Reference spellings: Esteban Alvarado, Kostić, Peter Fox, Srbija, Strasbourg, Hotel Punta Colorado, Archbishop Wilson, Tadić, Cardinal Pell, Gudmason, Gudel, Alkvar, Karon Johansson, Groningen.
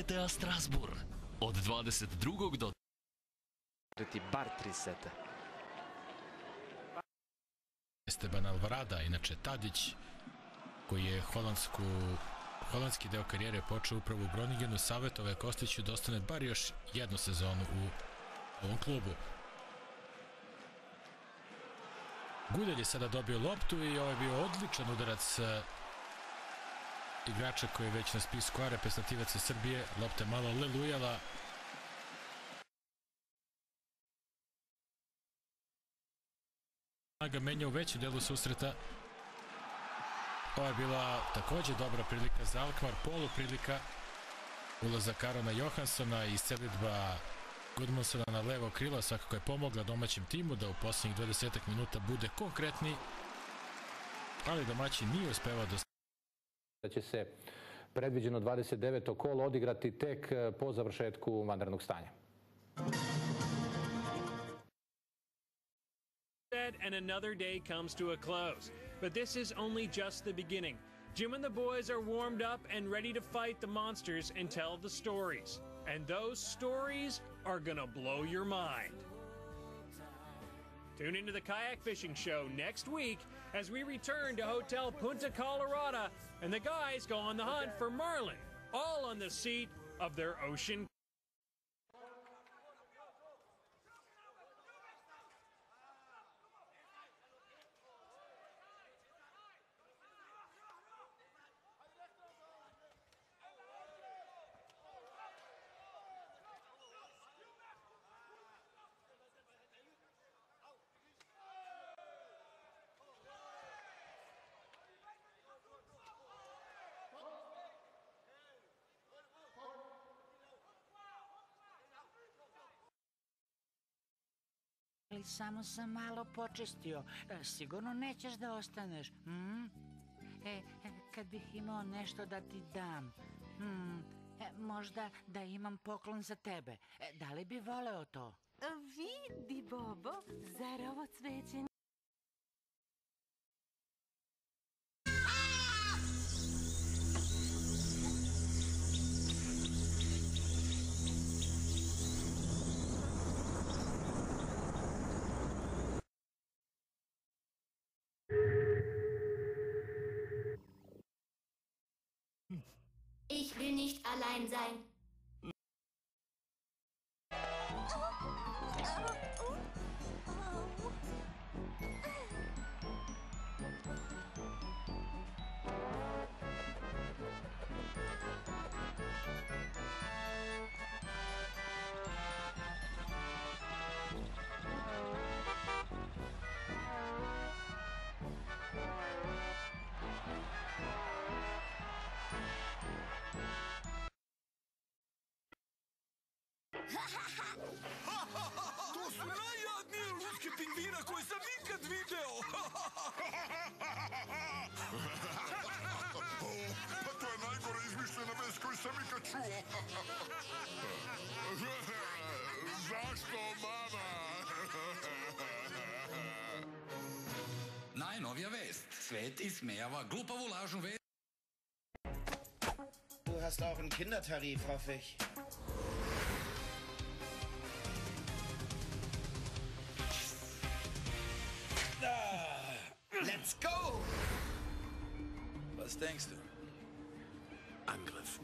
ETA Strasbourg od 22. do... bar 3 seta. Esteban Alvarado, inače Tadić, koji je holandski deo karijere počeo upravo u Groningenu, savjetovao je Kostiću da ostane bar još jednu sezonu u ovom klubu. Gudel je sada dobio loptu I ovo je bio odličan udarac igrača koji je već na spisku A reprezentativaca Srbije. Lopta je malo lelujala. Ga menja u veću delu susreta. Ovo je bila takođe dobra prilika za Alkvar, polu prilika. Ulaza Karona Johanssona I selidba Gudmasona na levo krilo svakako je pomogla domaćem timu da u posljednjih 20 minuta bude konkretni, ali domaći nije uspevao da će se predviđeno 29. kolo odigrati tek po završetku vanrednog stanja. And another day comes to a close. But this is only just the beginning. Jim and the boys are warmed up and ready to fight the monsters and tell the stories. And those stories are gonna blow your mind. Tune into the Kayak Fishing Show next week as we return to Hotel Punta Colorado and the guys go on the hunt for marlin, all on the seat of their ocean. Samo sam malo počistio. Sigurno nećeš da ostaneš. Kad bih imao nešto da ti dam. Možda da imam poklon za tebe. Da li bi voleo to? Vidi, Bobo, zar ovo cveće... Ich will nicht allein sein. To su najjadnije lučke pingvina koje sam nikad video! Pa to je najgore izmišljena vez koju sam nikad čuo! Zašto, mama? Najnovija vest. Svet ismejava glupavu lažnu vest. Du hast auch einen Kindertarif, hoffe ich. Let's go! Was denkst du? Angriff.